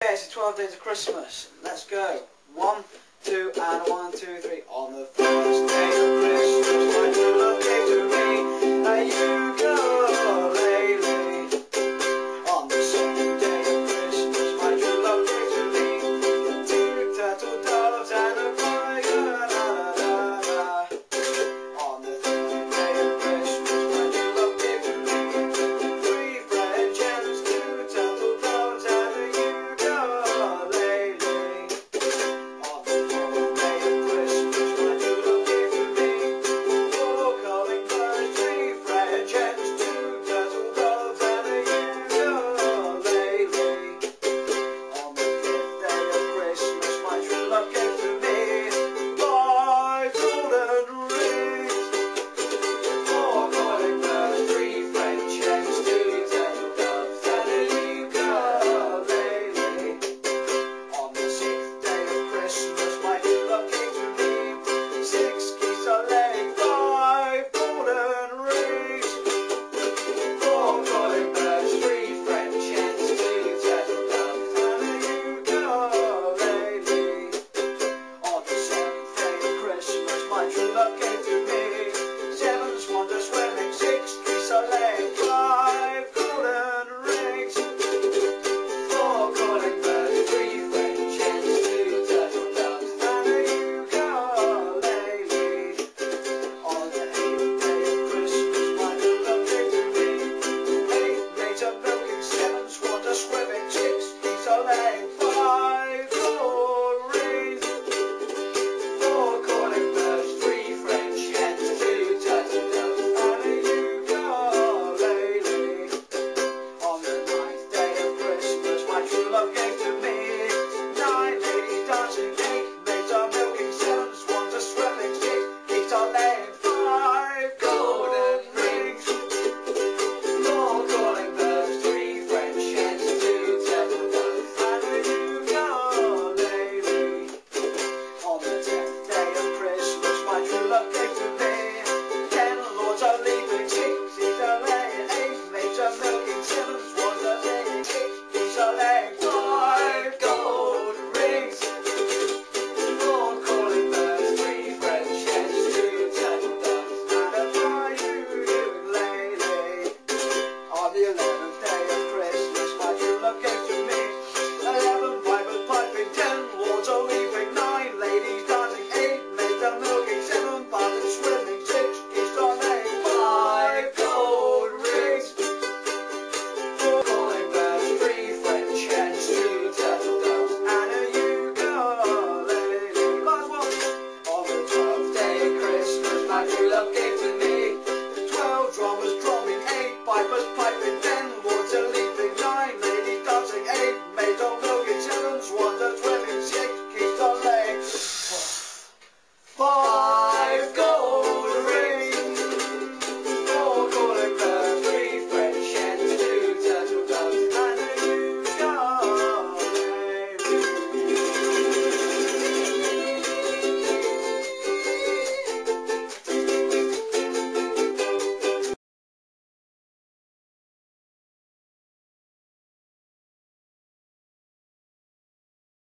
Okay, so 12 days of Christmas. Let's go. 1, 2, and 1, 2, 3. On the first day of Christmas, when you look into me, you go.